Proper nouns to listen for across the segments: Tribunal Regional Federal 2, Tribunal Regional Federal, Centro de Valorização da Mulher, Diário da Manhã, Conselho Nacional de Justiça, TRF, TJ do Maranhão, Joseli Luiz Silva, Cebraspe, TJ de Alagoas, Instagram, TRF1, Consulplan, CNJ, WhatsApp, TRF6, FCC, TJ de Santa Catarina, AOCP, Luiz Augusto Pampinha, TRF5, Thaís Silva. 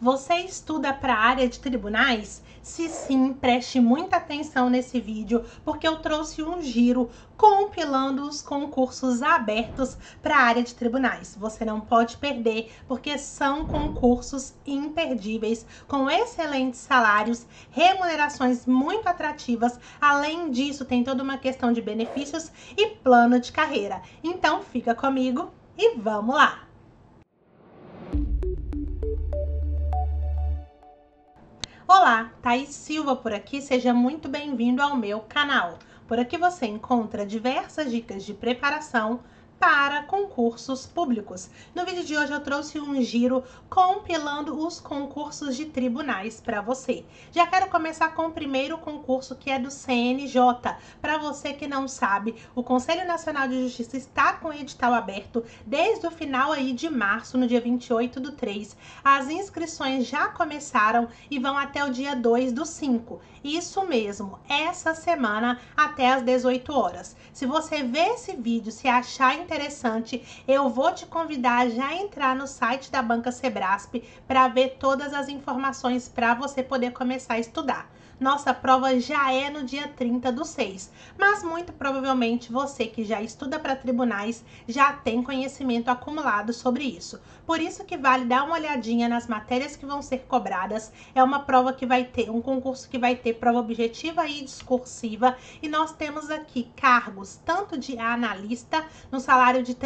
Você estuda para a área de tribunais? Se sim, preste muita atenção nesse vídeo, porque eu trouxe um giro compilando os concursos abertos para a área de tribunais. Você não pode perder, porque são concursos imperdíveis, com excelentes salários, remunerações muito atrativas. Além disso, tem toda uma questão de benefícios e plano de carreira. Então, fica comigo e vamos lá! Olá, Thaís Silva por aqui, seja muito bem-vindo ao meu canal. Por aqui você encontra diversas dicas de preparação para concursos públicos. No vídeo de hoje eu trouxe um giro compilando os concursos de tribunais para você. Já quero começar com o primeiro concurso, que é do CNJ. Para você que não sabe, o Conselho Nacional de Justiça está com o edital aberto desde o final aí de março, no dia 28/3. As inscrições já começaram e vão até o dia 2/5. Isso mesmo, essa semana até às 18 horas. Se você ver esse vídeo, se achar interessante, eu vou te convidar a já entrar no site da banca Cebraspe para ver todas as informações para você poder começar a estudar. Nossa prova já é no dia 30/6, mas muito provavelmente você que já estuda para tribunais já tem conhecimento acumulado sobre isso. Por isso que vale dar uma olhadinha nas matérias que vão ser cobradas. É uma prova que vai ter, um concurso que vai ter prova objetiva e discursiva, e nós temos aqui cargos tanto de analista, no salário de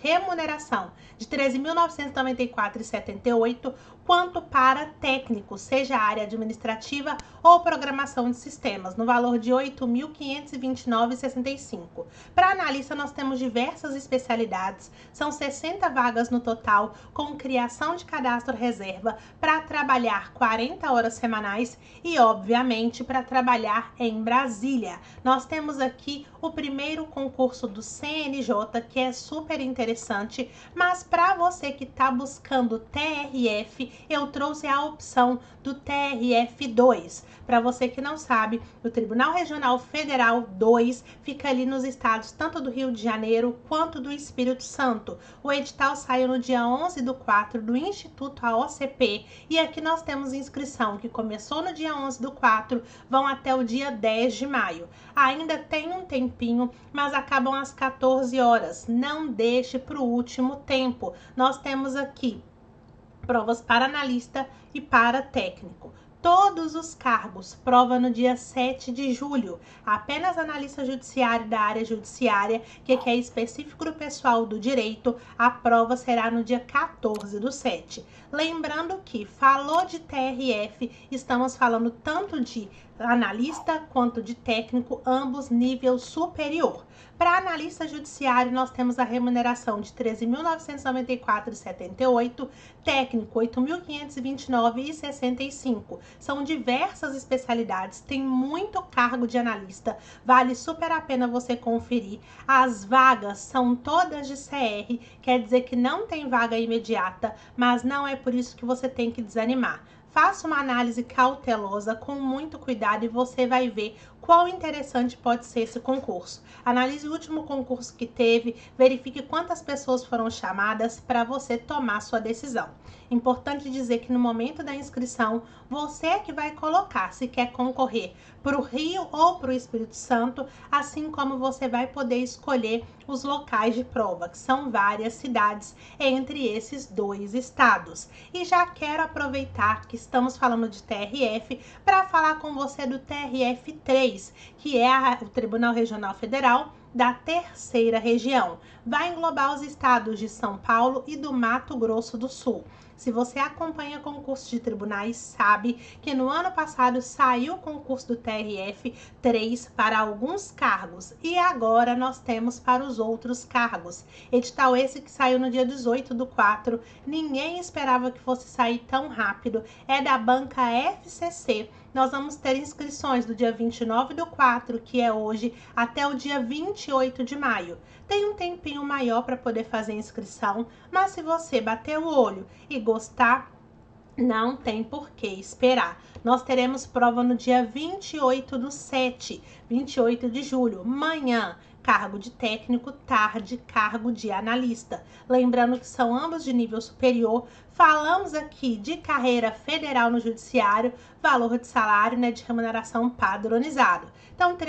remuneração de R$ 13.994,78, quanto para técnico, seja a área administrativa ou programação de sistemas, no valor de R$ 8.529,65. Para analista, nós temos diversas especialidades, são 60 vagas no total, com criação de cadastro reserva, para trabalhar 40 horas semanais e, obviamente, para trabalhar em Brasília. Nós temos aqui o primeiro concurso do CNJ, que é super interessante, mas para você que está buscando TRF, eu trouxe a opção do TRF2. Para você que não sabe, o Tribunal Regional Federal 2 fica ali nos estados tanto do Rio de Janeiro quanto do Espírito Santo. O edital saiu no dia 11/4 do Instituto AOCP, e aqui nós temos inscrição que começou no dia 11/4, vão até o dia 10 de maio. Ainda tem um tempinho, mas acabam às 14 horas. Não deixe para o último tempo. Nós temos aqui provas para analista e para técnico. Todos os cargos, prova no dia 7 de julho. Apenas analista judiciário da área judiciária, que é específico do pessoal do direito, a prova será no dia 14/7. Lembrando que falou de TRF, estamos falando tanto de analista quanto de técnico, ambos nível superior. Para analista judiciário, nós temos a remuneração de R$ 13.994,78, técnico R$ 8.529,65. São diversas especialidades, tem muito cargo de analista, vale super a pena você conferir. As vagas são todas de CR, quer dizer que não tem vaga imediata, mas não é por isso que você tem que desanimar. Faça uma análise cautelosa, com muito cuidado, e você vai ver quão interessante pode ser esse concurso. Analise o último concurso que teve, verifique quantas pessoas foram chamadas para você tomar sua decisão. Importante dizer que no momento da inscrição, você é que vai colocar se quer concorrer para o Rio ou para o Espírito Santo, assim como você vai poder escolher os locais de prova, que são várias cidades entre esses dois estados. E já quero aproveitar que estamos falando de TRF para falar com você do TRF3, que é o Tribunal Regional Federal da terceira região. Vai englobar os estados de São Paulo e do Mato Grosso do Sul. Se você acompanha concurso de tribunais, sabe que no ano passado saiu o concurso do TRF3 para alguns cargos, e agora nós temos para os outros cargos. Edital esse que saiu no dia 18/4, ninguém esperava que fosse sair tão rápido, é da banca FCC. Nós vamos ter inscrições do dia 29/4, que é hoje, até o dia 28 de maio. Tem um tempinho maior para poder fazer inscrição, mas se você bater o olho e gostar, não tem por que esperar. Nós teremos prova no dia 28/7, 28 de julho, manhã. Cargo de técnico, tarde, cargo de analista. Lembrando que são ambos de nível superior. Falamos aqui de carreira federal no judiciário, valor de salário, né, de remuneração padronizado. Então, R$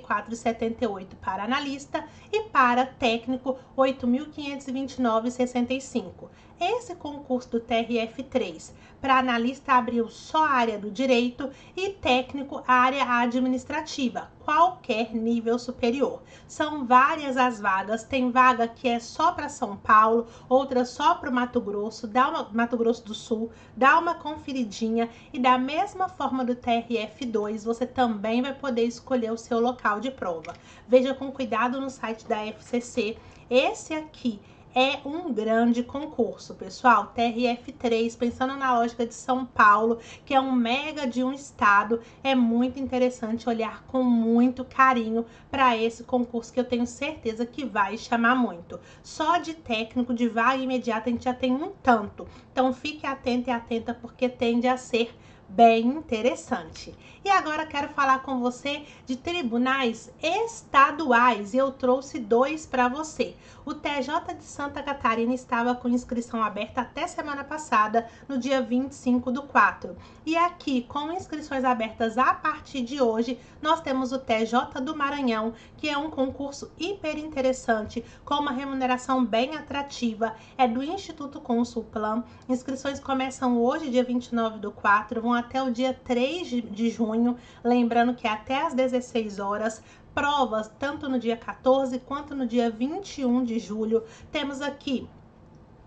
13.994,78 para analista e para técnico, R$ 8.529,65. Esse concurso do TRF3 para analista abriu só a área do direito e técnico a área administrativa, qualquer nível superior. São várias as vagas, tem vaga que é só para São Paulo, outra só para o Mato Grosso, Mato Grosso do Sul. Dá uma conferidinha e da mesma forma do TRF2 você também vai poder escolher o seu local de prova. Veja com cuidado no site da FCC, esse aqui é um grande concurso, pessoal. TRF3, pensando na lógica de São Paulo, que é um mega de um estado, é muito interessante olhar com muito carinho para esse concurso que eu tenho certeza que vai chamar muito. Só de técnico, de vaga imediata, a gente já tem um tanto. Então, fique atento e atenta, porque tende a ser bem interessante. E agora quero falar com você de tribunais estaduais, e eu trouxe dois para você. O TJ de Santa Catarina estava com inscrição aberta até semana passada, no dia 25/4. E aqui, com inscrições abertas a partir de hoje, nós temos o TJ do Maranhão, que é um concurso hiper interessante, com uma remuneração bem atrativa, é do Instituto Consulplan. Inscrições começam hoje, dia 29/4, vão até o dia 3 de junho, lembrando que até às 16 horas, provas tanto no dia 14 quanto no dia 21 de julho. Temos aqui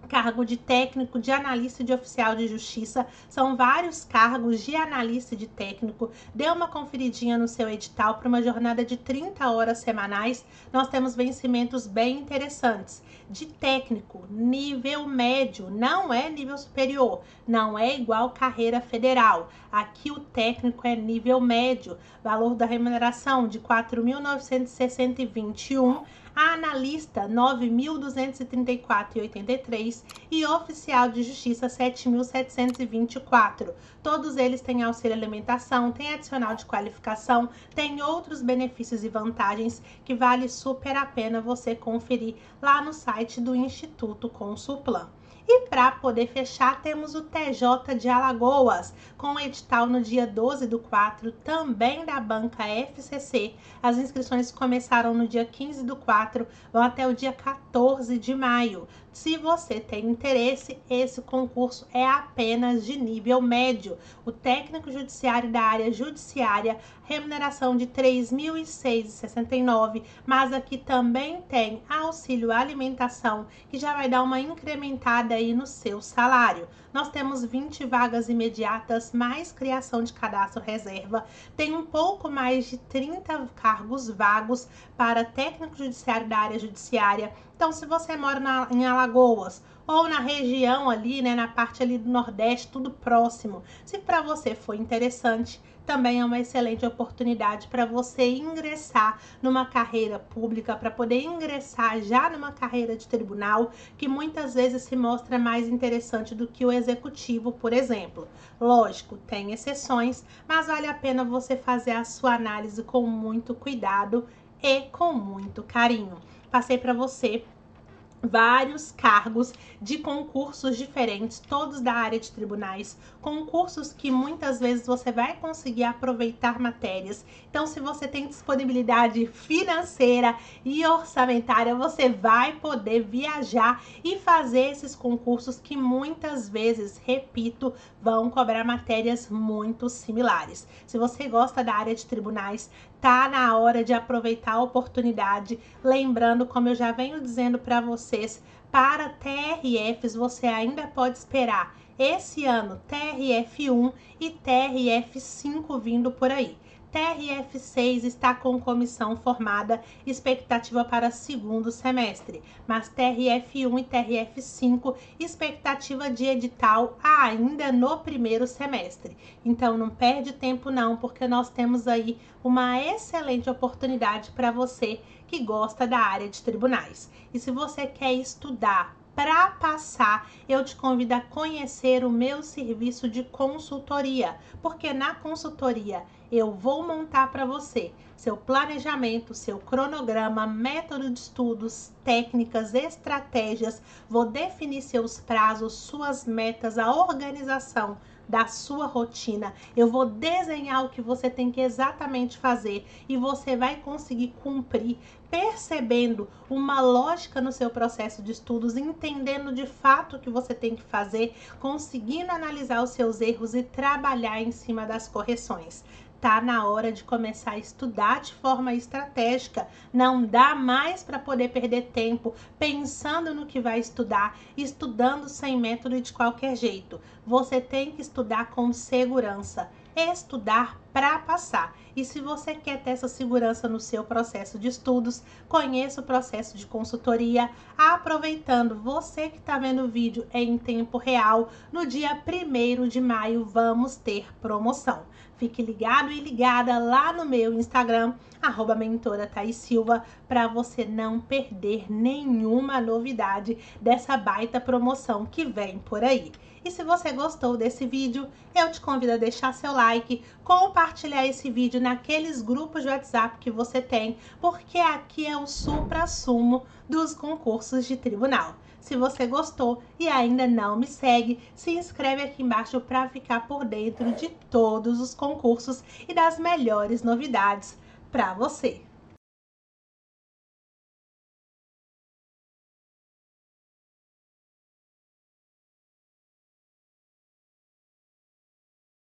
cargo de técnico, de analista e de oficial de justiça, são vários cargos de analista e de técnico. Dê uma conferidinha no seu edital para uma jornada de 30 horas semanais. Nós temos vencimentos bem interessantes. De técnico, nível médio, não é nível superior, não é igual carreira federal. Aqui o técnico é nível médio, valor da remuneração de R$ 4.960,21. A analista, R$ 9.234,83 e oficial de justiça, R$ 7.724. Todos eles têm auxílio alimentação, têm adicional de qualificação, têm outros benefícios e vantagens que vale super a pena você conferir lá no site do Instituto Consulplan. E para poder fechar, temos o TJ de Alagoas, com edital no dia 12/4, também da banca FCC. As inscrições começaram no dia 15/4, vão até o dia 14 de maio. Se você tem interesse, esse concurso é apenas de nível médio. O técnico judiciário da área judiciária, remuneração de R$ 3.006,69, mas aqui também tem auxílio alimentação, que já vai dar uma incrementada aí no seu salário. Nós temos 20 vagas imediatas, mais criação de cadastro reserva. Tem um pouco mais de 30 cargos vagos para técnico judiciário da área judiciária. Então, se você mora em Alagoas, ou na região ali, né, na parte ali do Nordeste, tudo próximo, se para você for interessante, também é uma excelente oportunidade para você ingressar numa carreira pública, para poder ingressar já numa carreira de tribunal, que muitas vezes se mostra mais interessante do que o executivo, por exemplo. Lógico, tem exceções, mas vale a pena você fazer a sua análise com muito cuidado e com muito carinho. Passei para você vários cargos de concursos diferentes, todos da área de tribunais, concursos que muitas vezes você vai conseguir aproveitar matérias. Então, se você tem disponibilidade financeira e orçamentária, você vai poder viajar e fazer esses concursos que muitas vezes, repito, vão cobrar matérias muito similares. Se você gosta da área de tribunais, tá na hora de aproveitar a oportunidade. Lembrando, como eu já venho dizendo para vocês, para TRFs você ainda pode esperar esse ano TRF1 e TRF5 vindo por aí. TRF6 está com comissão formada, expectativa para segundo semestre, mas TRF1 e TRF5, expectativa de edital ainda no primeiro semestre. Então não perde tempo não, porque nós temos aí uma excelente oportunidade para você que gosta da área de tribunais. E se você quer estudar para passar, eu te convido a conhecer o meu serviço de consultoria, porque na consultoria eu vou montar para você seu planejamento, seu cronograma, método de estudos, técnicas, estratégias, vou definir seus prazos, suas metas, a organização da sua rotina, eu vou desenhar o que você tem que exatamente fazer e você vai conseguir cumprir, percebendo uma lógica no seu processo de estudos, entendendo de fato o que você tem que fazer, conseguindo analisar os seus erros e trabalhar em cima das correções. Tá na hora de começar a estudar de forma estratégica, não dá mais para poder perder tempo pensando no que vai estudar, estudando sem método e de qualquer jeito. Você tem que estudar com segurança, estudar para passar. E se você quer ter essa segurança no seu processo de estudos, conheça o processo de consultoria, aproveitando você que está vendo o vídeo em tempo real, no dia 1º de maio vamos ter promoção. Fique ligado e ligada lá no meu Instagram, @mentora Thaís Silva, para você não perder nenhuma novidade dessa baita promoção que vem por aí. E se você gostou desse vídeo, eu te convido a deixar seu like, compartilhar esse vídeo naqueles grupos de WhatsApp que você tem, porque aqui é o suprassumo dos concursos de tribunal. Se você gostou e ainda não me segue, se inscreve aqui embaixo para ficar por dentro de todos os concursos e das melhores novidades para você.